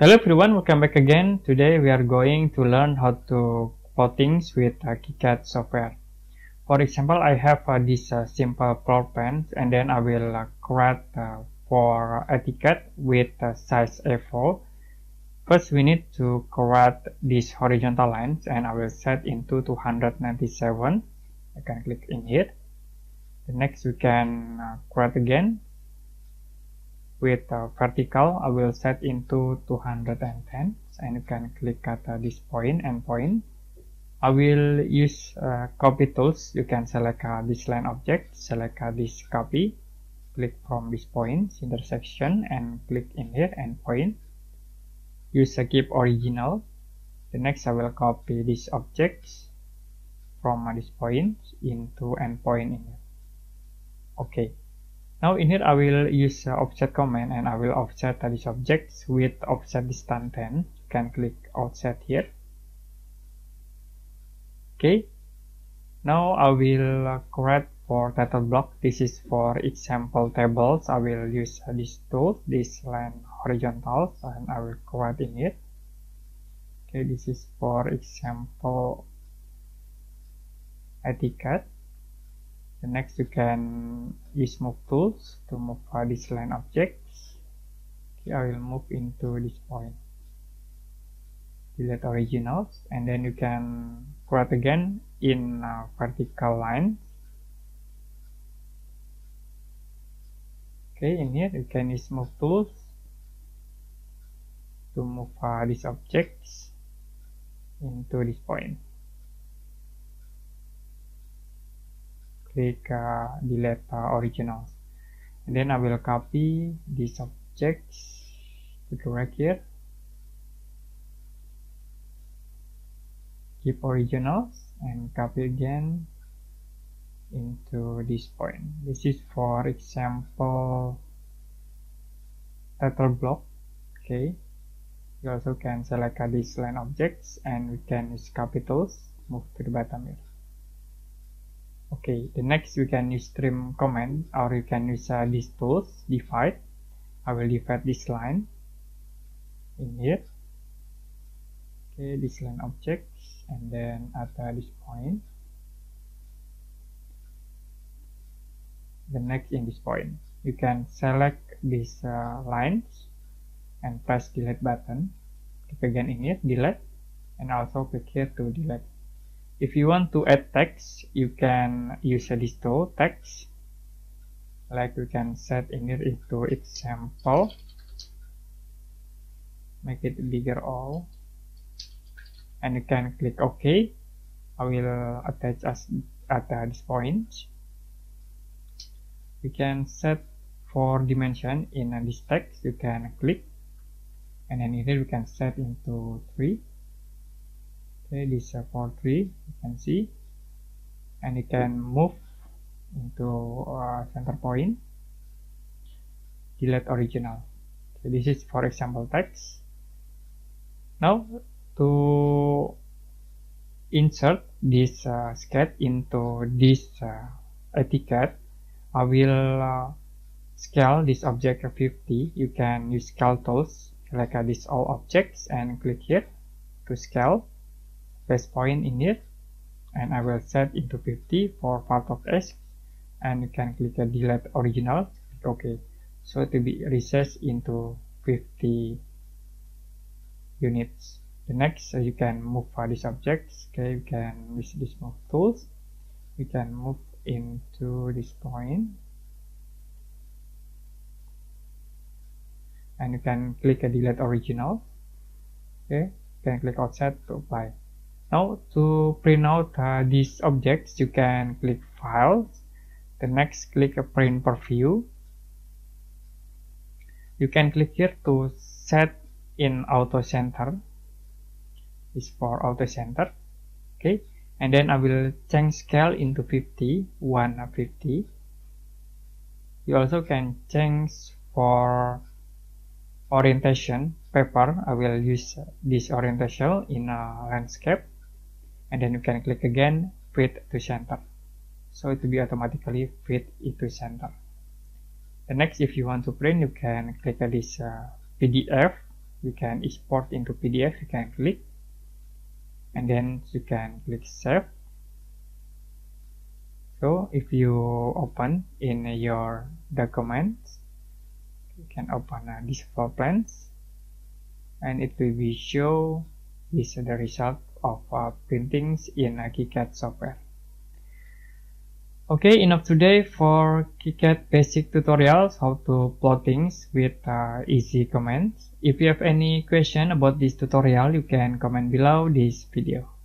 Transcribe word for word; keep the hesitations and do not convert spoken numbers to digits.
Hello everyone, welcome back again. Today we are going to learn how to plot things with uh, Q CAD software. For example, I have uh, this uh, simple floor plan, and then I will uh, create uh, for etiquette with uh, size A four. First, we need to create these horizontal lines, and I will set into two hundred ninety-seven. I can click in here. The next, we can uh, create again. With uh, vertical, I will set into two hundred ten, and you can click at uh, this point and point. I will use uh, copy tools. You can select uh, this line object, select uh, this copy, click from this point intersection and click in here and point. Use uh, keep original. The next, I will copy these objects from uh, this point into and point in here. Okay. Now in here I will use uh, offset command, and I will offset uh, these objects with offset distance ten. You can click offset here. Okay. Now I will uh, create for title block. This is for example tables. I will use uh, this tool, this line horizontals, and I will create in here. Okay, this is for example etiquette. The next, you can use move tools to move uh, this line objects. Okay, I will move into this point. Delete originals, and then you can create again in uh, vertical lines. Okay, in here you can use move tools to move uh, these objects into this point. Click uh, delete uh, originals, and then I will copy these objects to drag here. Keep originals and copy again into this point. This is for example title block. Okay, you also can select uh, these line objects, and we can use copy tools, move to the bottom here. Okay, the next we can use trim command, or you can use uh, these tools, divide. I will divide this line in here. Okay, this line objects, and then at uh, this point. The next in this point, you can select these uh, lines and press delete button. Click again in here, delete, and also click here to delete. If you want to add text, you can use uh, this tool text. Like we can set in it into example, make it bigger all, and you can click OK. I will attach us at uh, this point. You can set for dimension in uh, this text. You can click, and then here we can set into three. Okay, this is for three, you can see, and you can move into uh, center point. Delete original. Okay, this is for example text. Now to insert this uh, sketch into this uh, etiquette, I will uh, scale this object fifty. You can use scale tools, select uh, this all objects and click here to scale. Press point in here, and I will set into fifty for part of S, and you can click the delete original. Okay, so to be recessed into fifty units. The next, you can move for these objects. Okay, you can use this move tools. You can move into this point, and you can click a delete original. Okay, you can click offset to apply. Now to print out uh, these objects, you can click File. The next, click a Print Preview. You can click here to set in Auto Center. It's for Auto Center. Okay, and then I will change scale into fifty, one fifty. You also can change for orientation paper. I will use this orientation in a landscape. And then you can click again fit to center, so it will be automatically fit into center. The next, if you want to print, you can click this uh, P D F you can export into P D F. You can click and then you can click save. So if you open in your documents, you can open uh, these floor plans, and it will be show is the result of uh, printings in uh, Q CAD software. Okay, enough today for Q CAD basic tutorials how to plot things with uh, easy commands. If you have any question about this tutorial, you can comment below this video.